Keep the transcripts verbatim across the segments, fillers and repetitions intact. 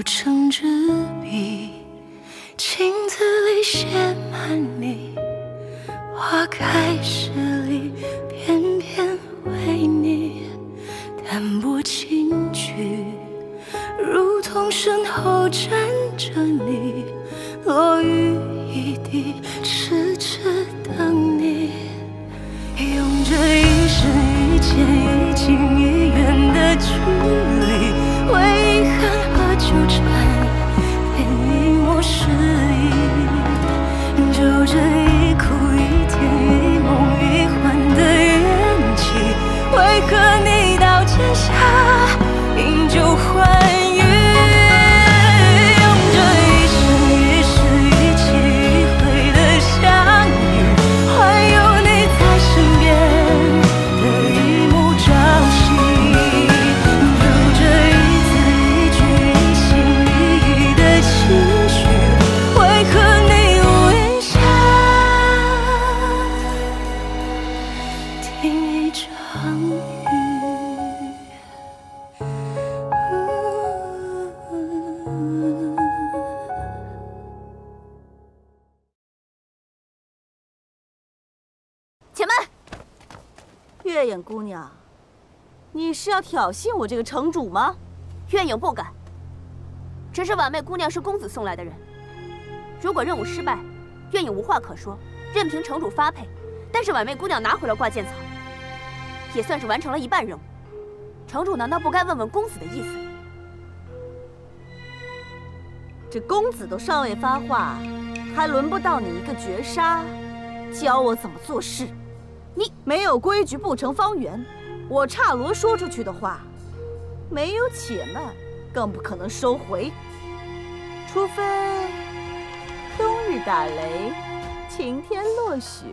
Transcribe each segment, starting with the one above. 不成纸笔，镜子里写满你，花开时里偏偏为你淡泊轻举，如同身后站着你，落雨一滴，痴痴等你，用这一时一见一近一远的距离，为何？ 纠缠便一抹失意，就这一哭一甜一梦一幻的缘起，为何你到天下饮酒欢愉？ 月影姑娘，你是要挑衅我这个城主吗？月影不敢，只是婉媚姑娘是公子送来的人，如果任务失败，月影无话可说，任凭城主发配。但是婉媚姑娘拿回了挂件草，也算是完成了一半任务。城主难道不该问问公子的意思？这公子都尚未发话，还轮不到你一个绝杀，教我怎么做事？ 你没有规矩不成方圆，我汊罗说出去的话，没有且慢，更不可能收回，除非冬日打雷，晴天落雪。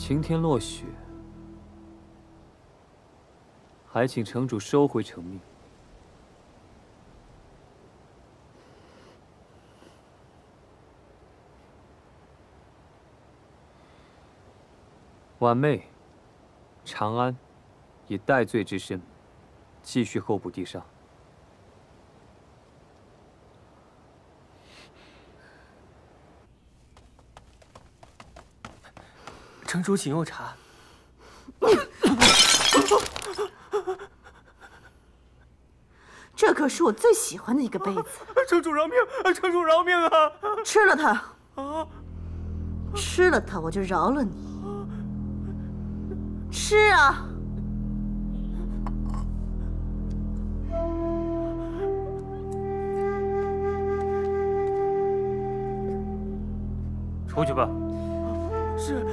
晴天落雪，还请城主收回成命。婉媚、长安也戴罪之身，继续候补地上。 城主，请用茶。这可是我最喜欢的一个杯子。城主饶命！城主饶命啊！吃了它，啊、吃了它，我就饶了你。吃啊！出去吧。是。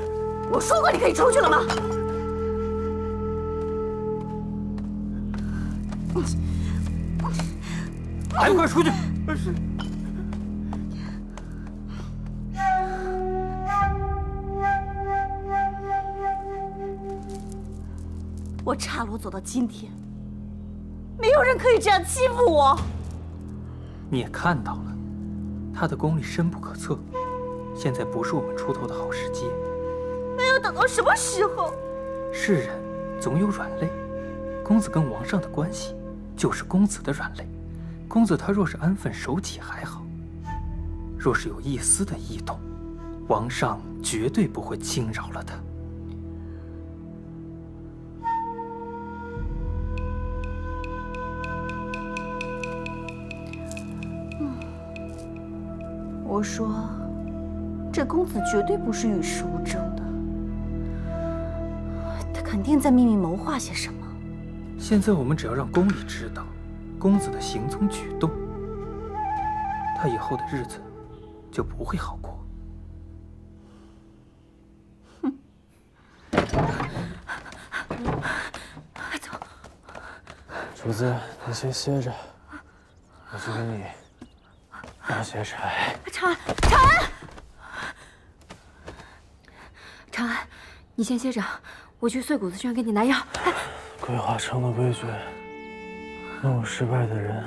我说过你可以出去了吗？还不快出去！我汊罗走到今天，没有人可以这样欺负我。你也看到了，他的功力深不可测，现在不是我们出头的好时机。 那要等到什么时候？是人总有软肋，公子跟王上的关系就是公子的软肋。公子他若是安分守己还好，若是有一丝的异动，王上绝对不会轻饶了他。我说，这公子绝对不是与世无争的，他肯定在秘密谋划些什么。现在我们只要让宫里知道公子的行踪举动，他以后的日子就不会好过。 主子，你先歇着，我去给你拿些柴。长安，长安，长安，你先歇着，我去碎骨子轩给你拿药。哎、桂花城的规矩，任务失败的人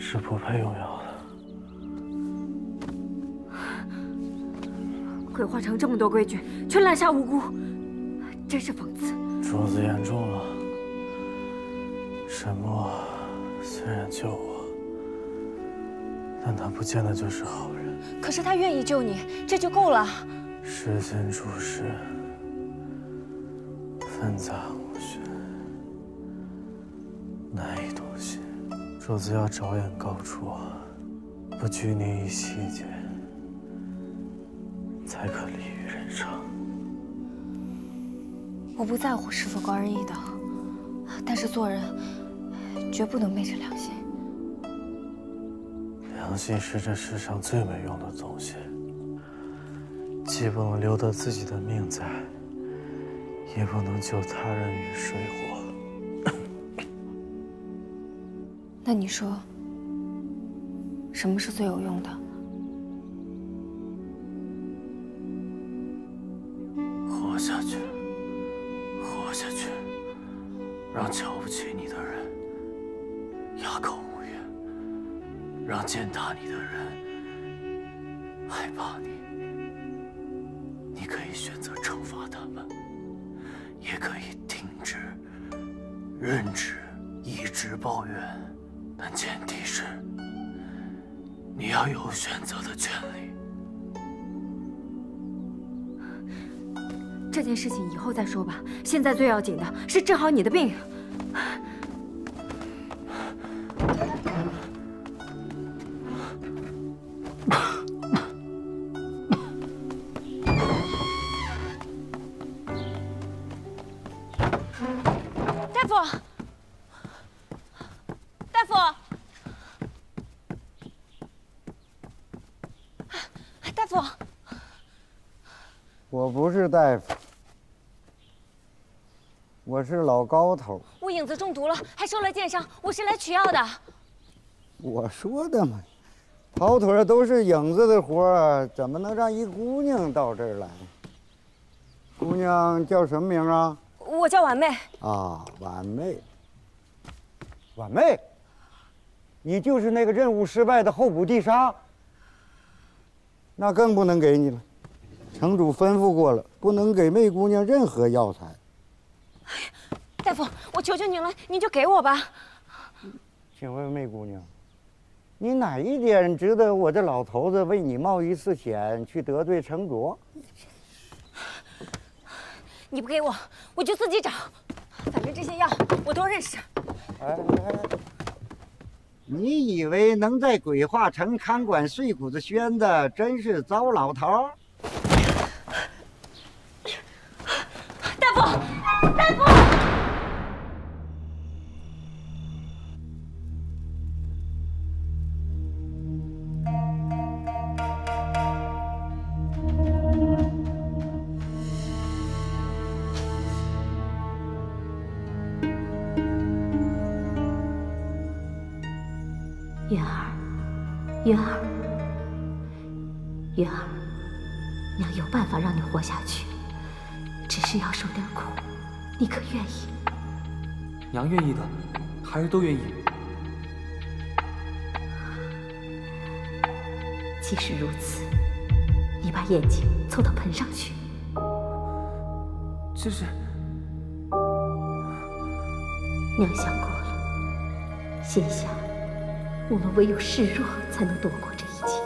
是不配用药的。桂花城这么多规矩，却滥杀无辜，真是讽刺。主子言重了。 沈墨虽然救我，但他不见得就是好人。可是他愿意救你，这就够了。世间诸事纷杂无序，难以洞悉。主子要着眼高处，不拘泥于细节，才可立于人上。我不在乎是否高人一等，但是做人 绝不能昧着良心。良心是这世上最没用的东西，既不能留得自己的命在，也不能救他人于水火。那你说，什么是最有用的？活下去，活下去，让瞧不起你的人 哑口无言，让践踏你的人害怕你。你可以选择惩罚他们，也可以停止、任之、一直抱怨，但前提是你要有选择的权利。这件事情以后再说吧，现在最要紧的是治好你的病。 大夫，我是老高头。我影子中毒了，还受了箭伤，我是来取药的。我说的嘛，跑腿都是影子的活儿，怎么能让一姑娘到这儿来？姑娘叫什么名啊？我叫婉妹。啊，婉妹，婉妹，你就是那个任务失败的候补地杀，那更不能给你了。 城主吩咐过了，不能给媚姑娘任何药材。哎，大夫，我求求您了，您就给我吧。请问媚姑娘，你哪一点值得我这老头子为你冒一次险去得罪城主？你不给我，我就自己找。反正这些药我都认识。哎哎哎！你以为能在鬼话城看管碎骨子轩的，真是糟老头？ 大夫，云儿，云儿，云儿，娘有办法让你活下去，只是要受点苦。 你可愿意？娘愿意的，孩儿都愿意。即使如此，你把眼睛凑到盆上去。这是……娘想过了，心想，我们唯有示弱才能躲过这一切。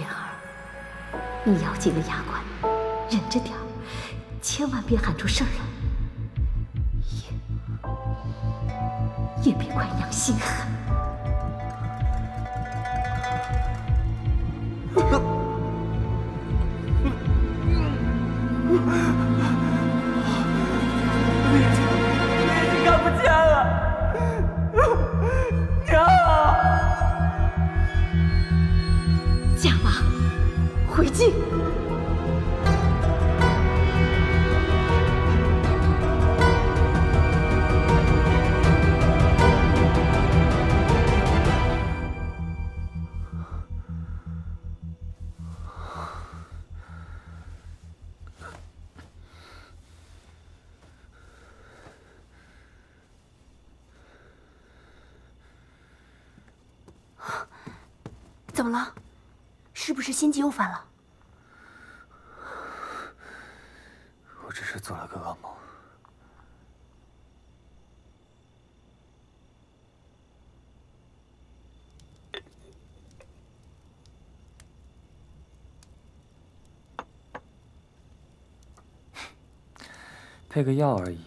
云儿，你咬紧了牙关，忍着点儿。 千万别喊出事儿来，也也别怪娘心狠。怎么了？是不是心悸又犯了？我只是做了个噩梦。配个药而已，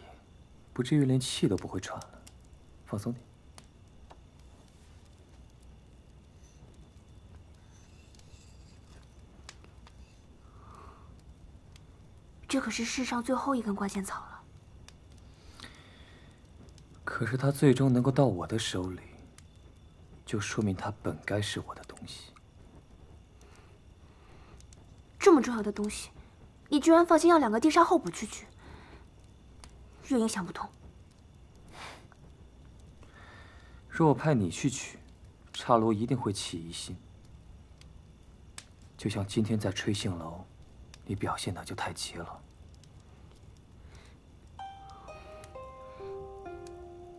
不至于连气都不会喘了。放松点。 这可是世上最后一根挂线草了。可是它最终能够到我的手里，就说明它本该是我的东西。这么重要的东西，你居然放心让两个地煞后补去取，月影想不通。若我派你去取，刹罗一定会起疑心。就像今天在吹杏楼。 你表现的就太急了。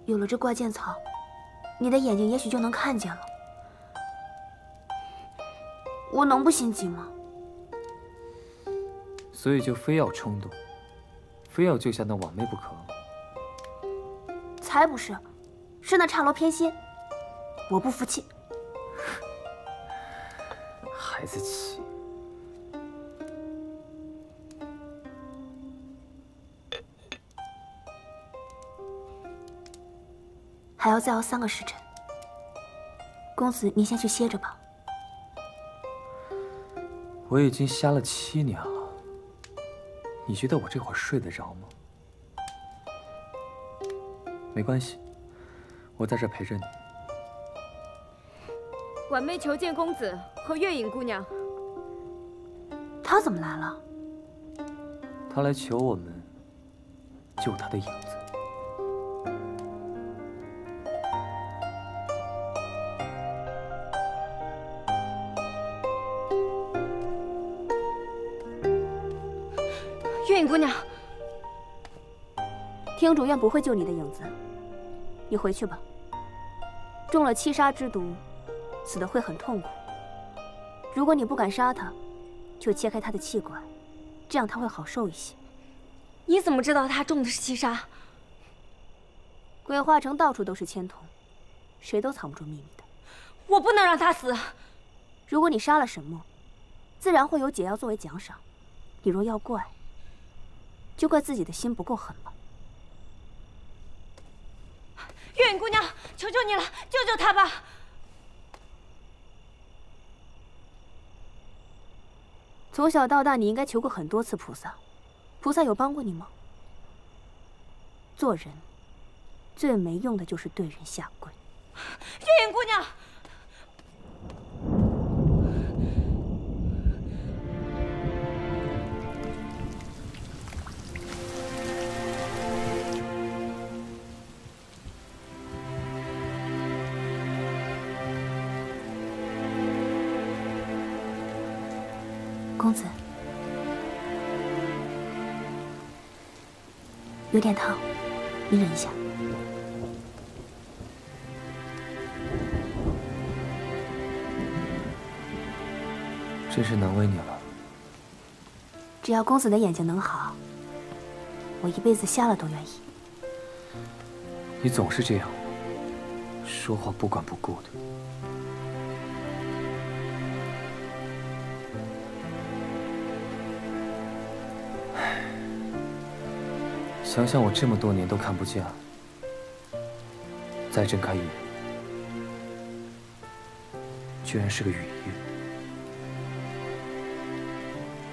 有了这挂件草，你的眼睛也许就能看见了。我能不心急吗？所以就非要冲动，非要救下那网妹不可。才不是，是那刹罗偏心，我不服气。孩子气。 还要再熬三个时辰，公子，您先去歇着吧。我已经瞎了七年了，你觉得我这会儿睡得着吗？没关系，我在这陪着你。婉妹求见公子和月影姑娘。她怎么来了？她来求我们救她的影子。 月影姑娘，听主院不会救你的影子，你回去吧。中了七杀之毒，死的会很痛苦。如果你不敢杀他，就切开他的气管，这样他会好受一些。你怎么知道他中的是七杀？鬼话城到处都是千瞳，谁都藏不住秘密的。我不能让他死。如果你杀了沈墨，自然会有解药作为奖赏。你若要怪， 就怪自己的心不够狠吧。月影姑娘，求求你了，救救他吧！从小到大，你应该求过很多次菩萨，菩萨有帮过你吗？做人最没用的就是对人下跪。月影姑娘。 公子，有点烫，你忍一下。真是难为你了。只要公子的眼睛能好，我一辈子瞎了都愿意。你总是这样，说话不管不顾的。 想想我这么多年都看不见，再睁开眼，居然是个雨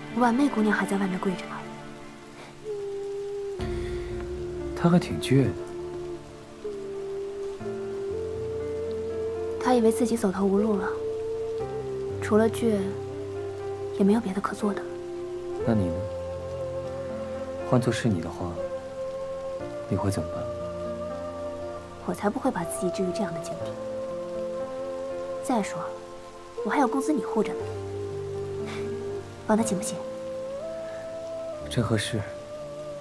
衣。婉妹姑娘还在外面跪着呢，她还挺倔的。她以为自己走投无路了，除了倔，也没有别的可做的。那你呢？换作是你的话。 你会怎么办？我才不会把自己置于这样的境地。再说了，我还有公子你护着呢，绑得紧不紧？正合适，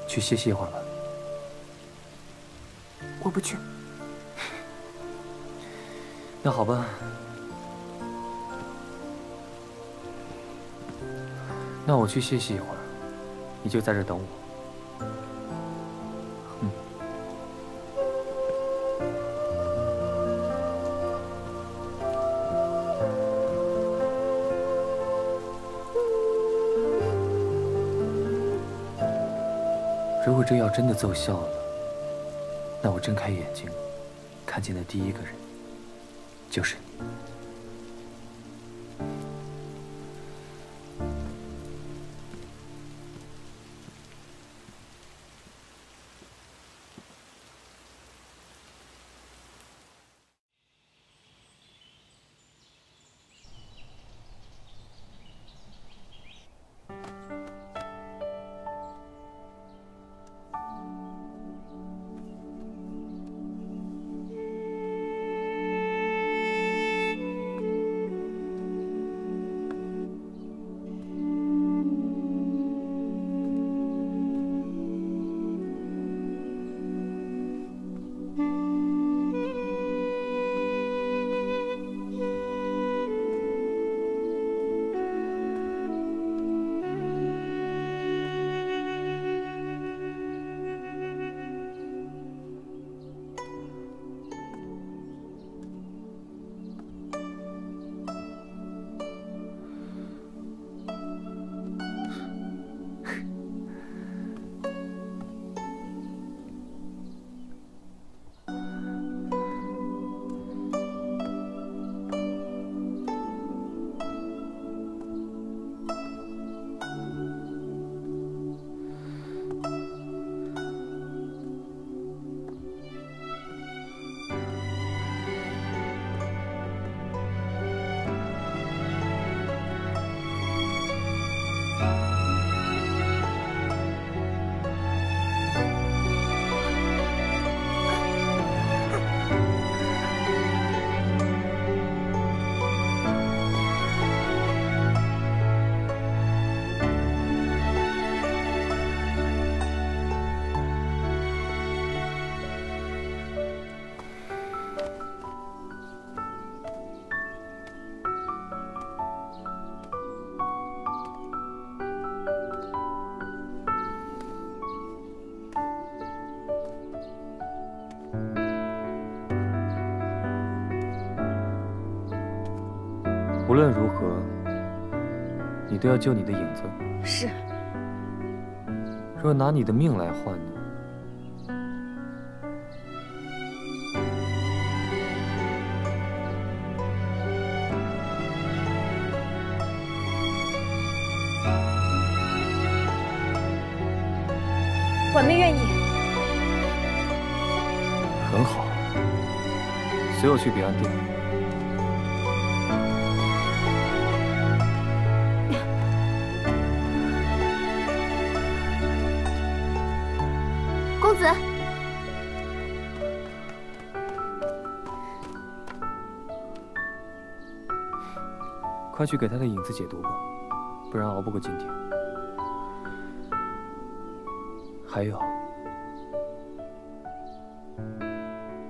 去歇息一会儿吧。我不去。那好吧，那我去歇息一会儿，你就在这等我。 如果这药真的奏效了，那我睁开眼睛，看见的第一个人就是你。无论如何，你都要救你的影子。是。若拿你的命来换呢？ 去彼岸殿。公子，快去给他的影子解毒吧，不然熬不过今天。还有，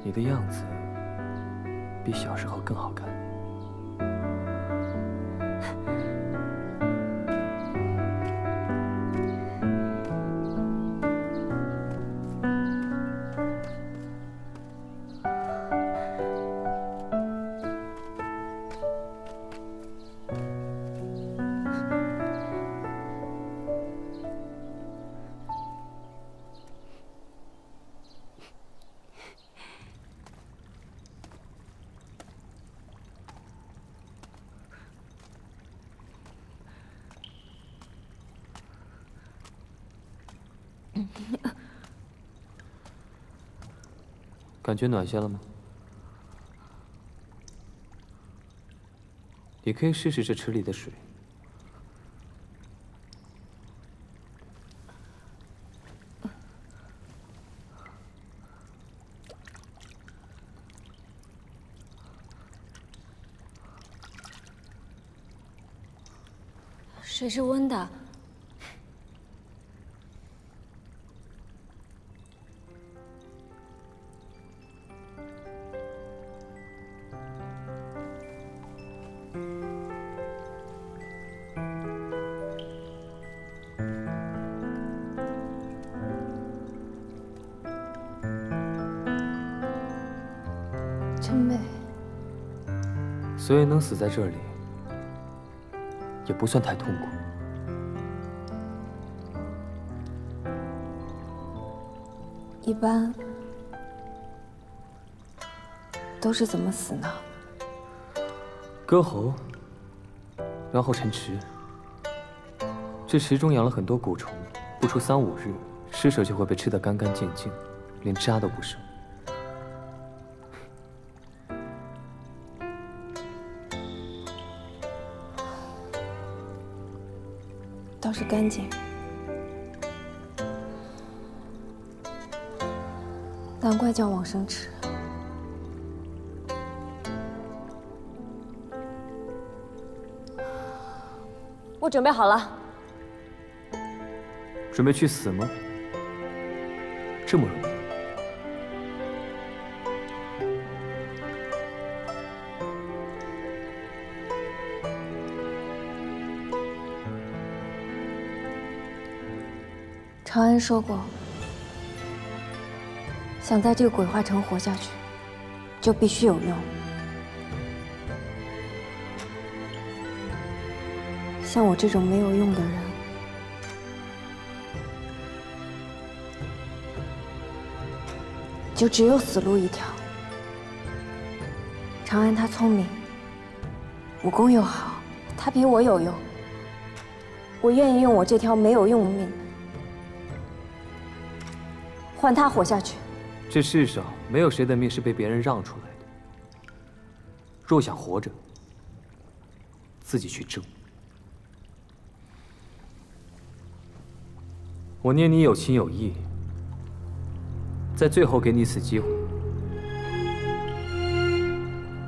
你的样子。 比小时候更好看。感觉暖些了吗？也可以试试这池里的水。水是温的。真美。所以能死在这里，也不算太痛苦。 一般都是怎么死呢？割喉，然后沉池。这池中养了很多蛊虫，不出三五日，尸首就会被吃得干干净净，连渣都不剩。倒是干净。 难怪叫往生池。我准备好了。准备去死吗？这么容易？长安说过。 想在这个鬼话城活下去，就必须有用。像我这种没有用的人，就只有死路一条。长安他聪明，武功又好，他比我有用。我愿意用我这条没有用的命，换他活下去。 这世上没有谁的命是被别人让出来的。若想活着，自己去争。我念你有情有义，在最后给你一次机会，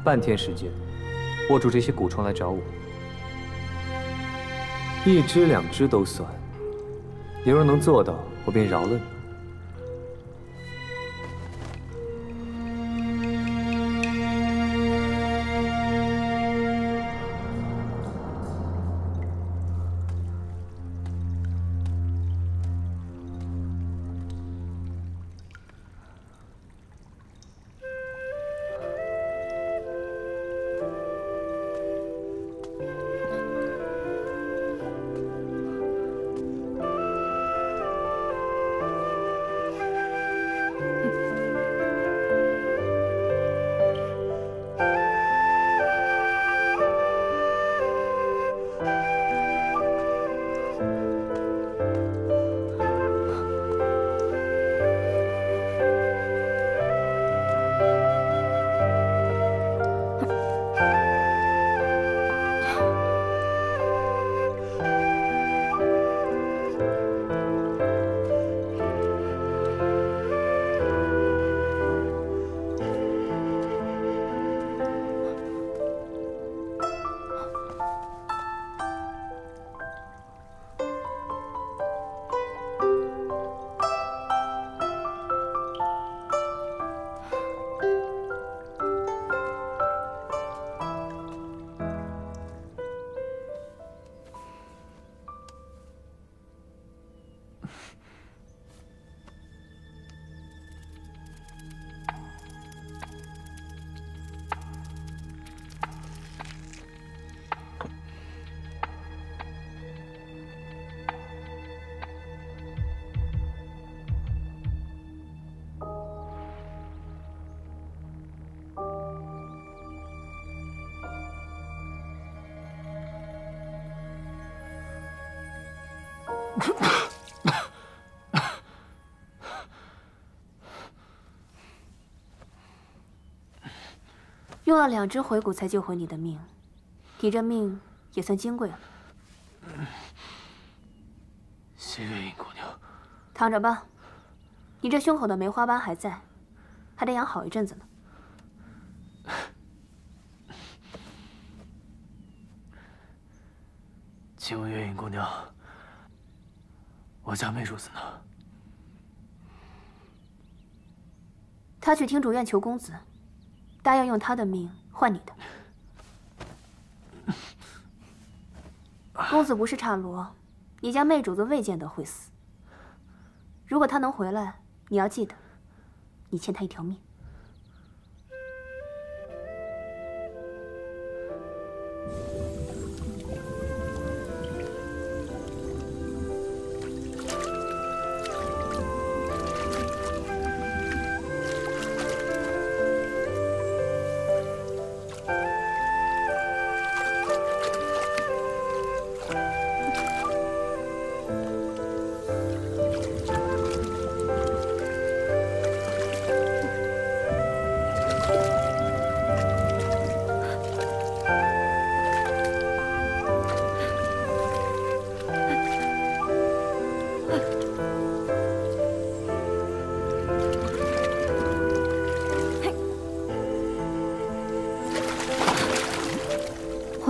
半天时间，握住这些蛊虫来找我，一只两只都算。你若能做到，我便饶了你。 用了两只回骨才救回你的命，你这命也算金贵了。谁愿意姑娘？躺着吧，你这胸口的梅花斑还在，还得养好一阵子呢。 请问月影姑娘，我家妹主子呢？她去听主院求公子，答应用她的命换你的。公子不是汊罗，你家妹主子未见得会死。如果她能回来，你要记得，你欠她一条命。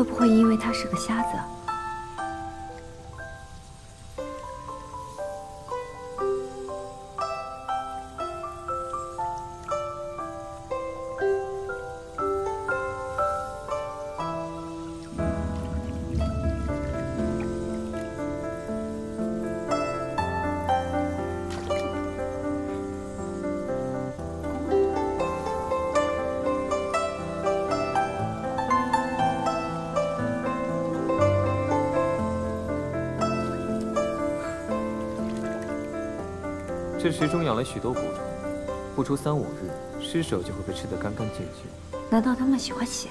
会不会因为他是个瞎子？ 这池中养了许多蛊虫，不出三五日，尸首就会被吃得干干净净。难道他们喜欢血？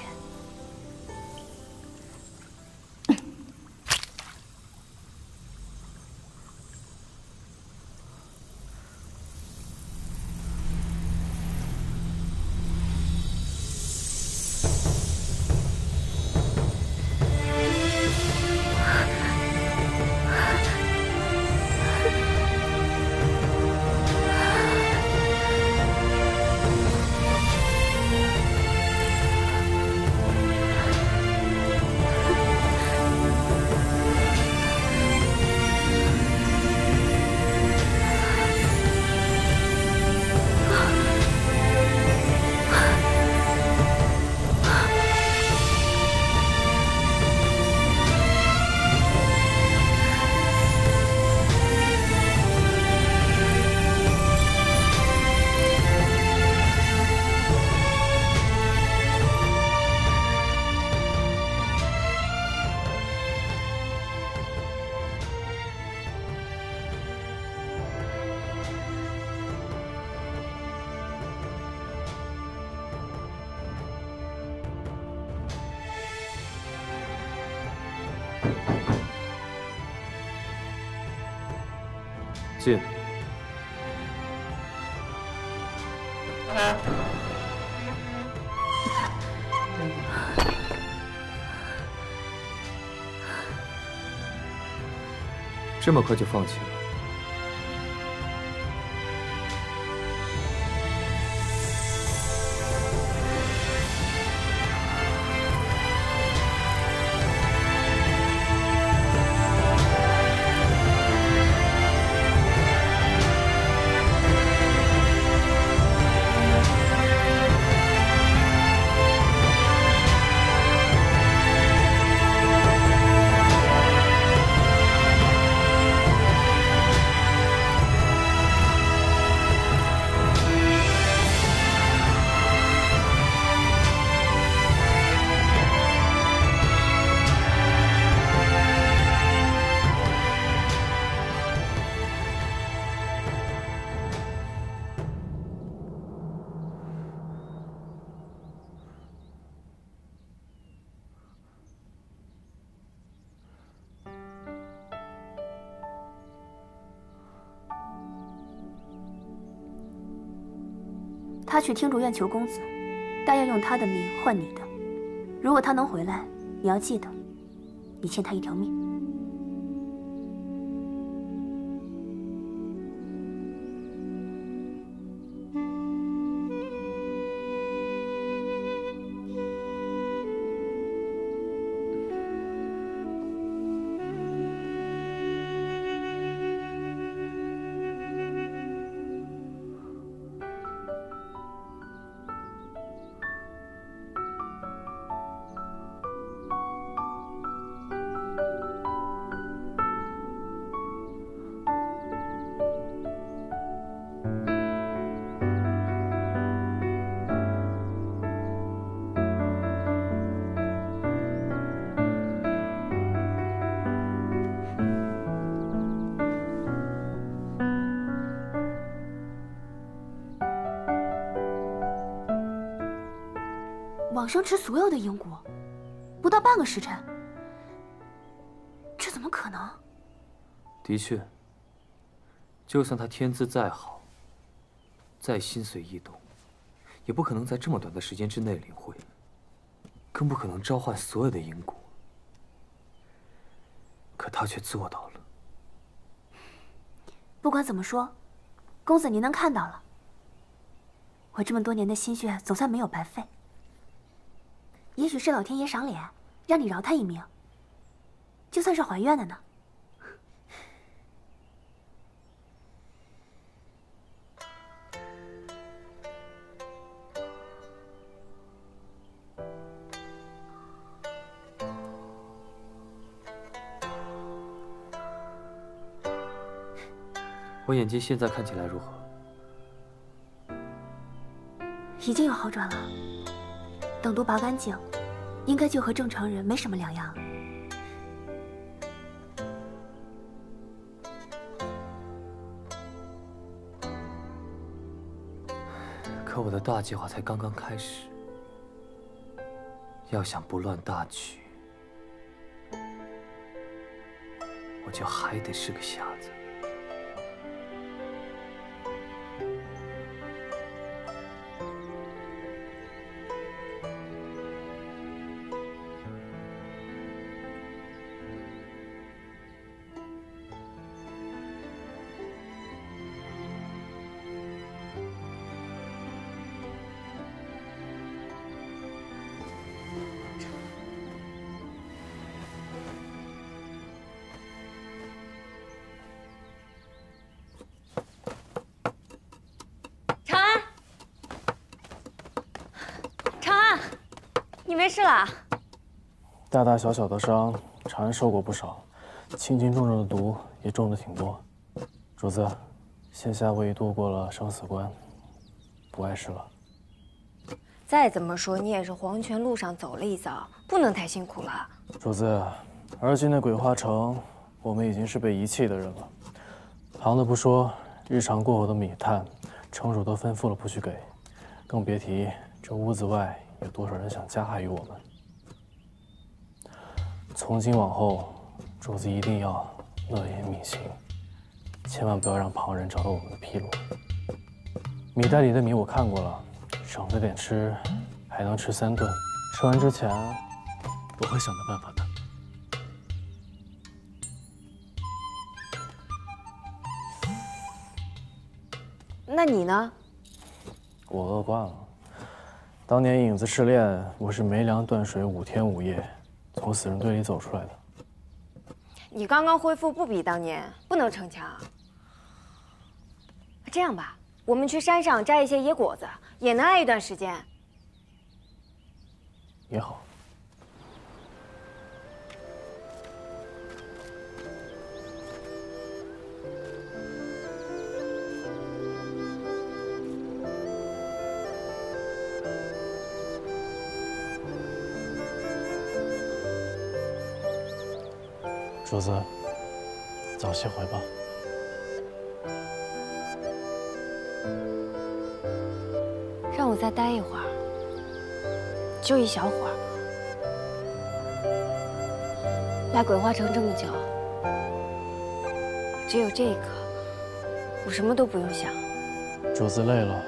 进。这么快就放弃了？他去天竺院求公子，但要用他的命换你的。如果他能回来，你要记得，你欠他一条命。往生池所有的灵骨，不到半个时辰，这怎么可能？的确，就算他天资再好，再心随意动，也不可能在这么短的时间之内领会，更不可能召唤所有的灵骨。可他却做到了。不管怎么说，公子您能看到了，我这么多年的心血总算没有白费。 也许是老天爷赏脸，让你饶他一命，就算是还愿了呢。我眼睛现在看起来如何？ 已经有好转了，等毒拔干净，应该就和正常人没什么两样了。可我的大计划才刚刚开始，要想不乱大局，我就还得是个瞎子。 没事啦，大大小小的伤，长安受过不少，轻轻重重的毒也中的挺多。主子，现下我已度过了生死关，不碍事了。再怎么说你也是黄泉路上走了一遭，不能太辛苦了。主子，而今的鬼话城，我们已经是被遗弃的人了。行的不说，日常过后的米炭，城主都吩咐了不许给，更别提这屋子外。 有多少人想加害于我们？从今往后，主子一定要乐言敏行，千万不要让旁人找到我们的纰漏。米袋里的米我看过了，省着点吃，还能吃三顿。吃完之前，我会想到办法的。那你呢？我饿惯了。 当年影子试炼，我是没粮断水五天五夜，从死人堆里走出来的。你刚刚恢复不比当年，不能逞强。这样吧，我们去山上摘一些野果子，也能挨一段时间。也好。 主子，早些回吧。让我再待一会儿，就一小会儿。来鬼花城这么久，只有这个，我什么都不用想。主子累了，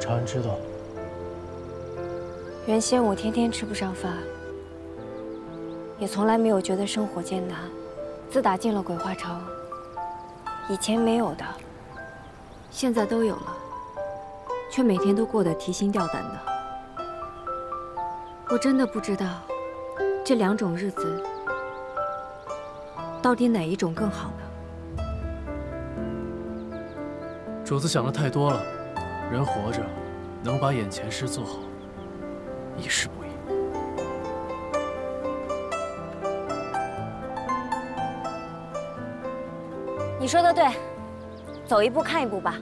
长安知道。原先我天天吃不上饭。 也从来没有觉得生活艰难，自打进了鬼话城，以前没有的，现在都有了，却每天都过得提心吊胆的。我真的不知道，这两种日子到底哪一种更好呢？主子想的太多了，人活着，能把眼前事做好，已是不易。 你说的对，走一步看一步吧。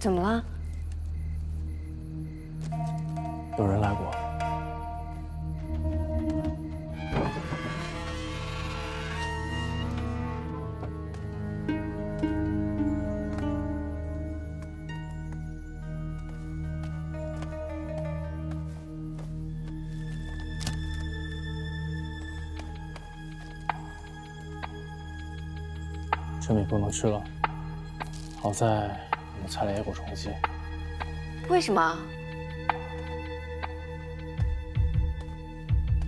怎么了？有人来过。这米不能吃了。好在我们采了野果充饥。为什么？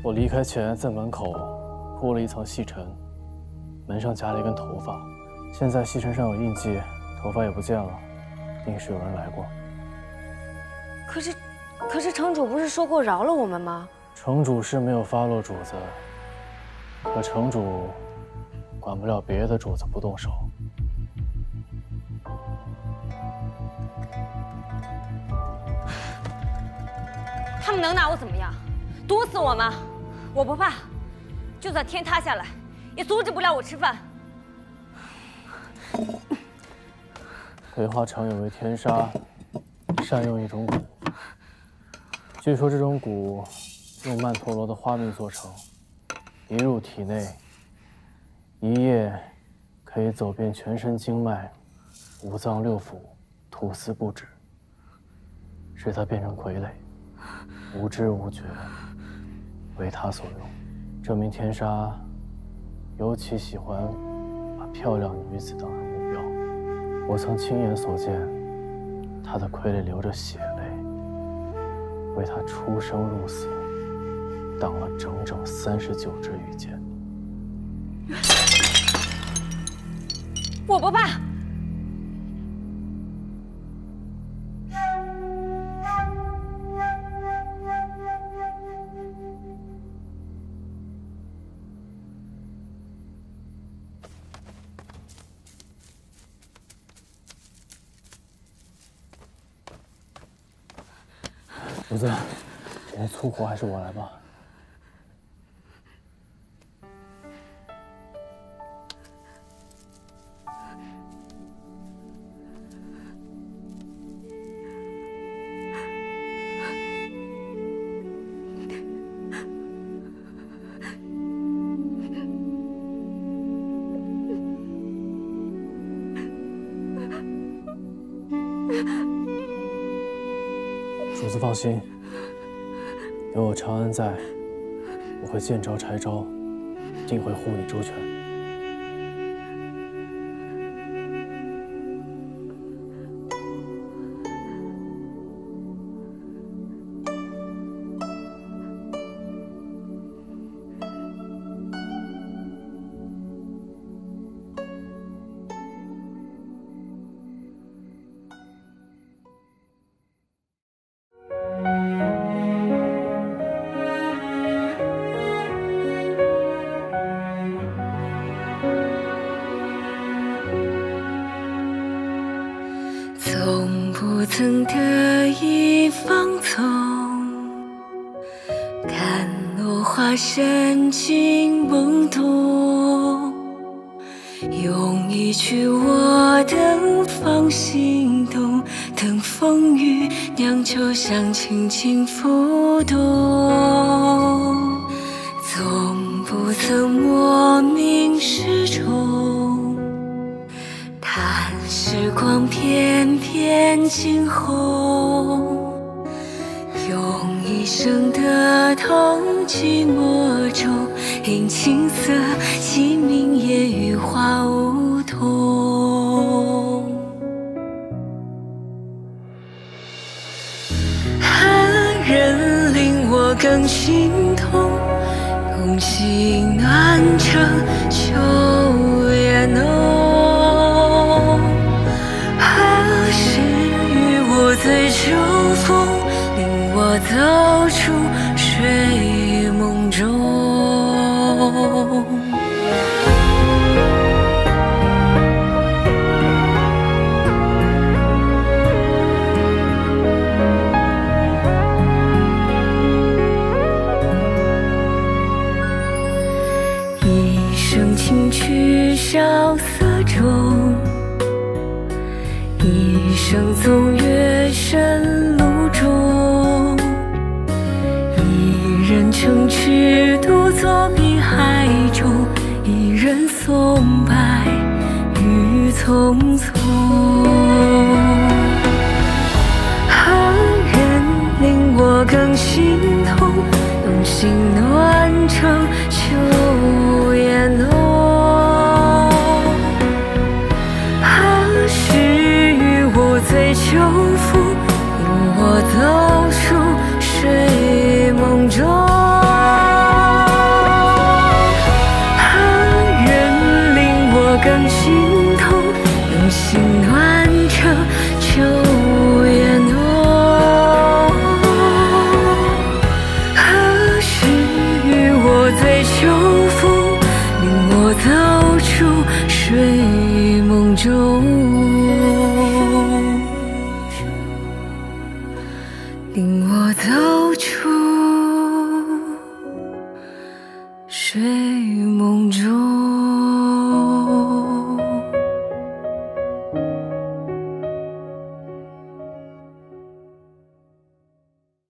我离开前，在门口铺了一层细尘，门上夹了一根头发。现在细尘上有印记，头发也不见了，定是有人来过。可是，可是城主不是说过饶了我们吗？城主是没有发落主子，可城主。 管不了别的主子不动手。他们能拿我怎么样？毒死我吗？我不怕，就算天塌下来，也阻止不了我吃饭。葵花常有为天杀，善用一种蛊。据说这种蛊用曼陀罗的花蜜做成，一入体内。 一夜可以走遍全身经脉、五脏六腑、吐丝不止，使他变成傀儡，无知无觉，为他所用。这名天杀尤其喜欢把漂亮女子当成目标，我曾亲眼所见，他的傀儡流着血泪，为他出生入死，挡了整整三十九支羽箭。 我不怕。主子，你的粗活还是我来吧。 主子放心，有我长安在，我会见招拆招，定会护你周全。曾得意放纵，看落花深情懵懂，用一句我等放心动，等风雨酿酒香，轻轻浮动，总不曾莫名失宠。 时光翩翩惊鸿，用一生的痛寂寞中，因青涩其名也与花无同。何人令我更心痛？共情难成秋也浓。 醉秋风，令我走出睡梦中。一生情趣萧瑟中，一生纵越。 深路中，一人乘虚独坐碧海中，一人松白雨匆匆。何人令我更心痛？动心暖成秋也浓。我走出睡梦中，何人令我更心痛？用心暖彻秋夜浓。何时与我醉秋风，令我走出睡梦中？ 令我走出。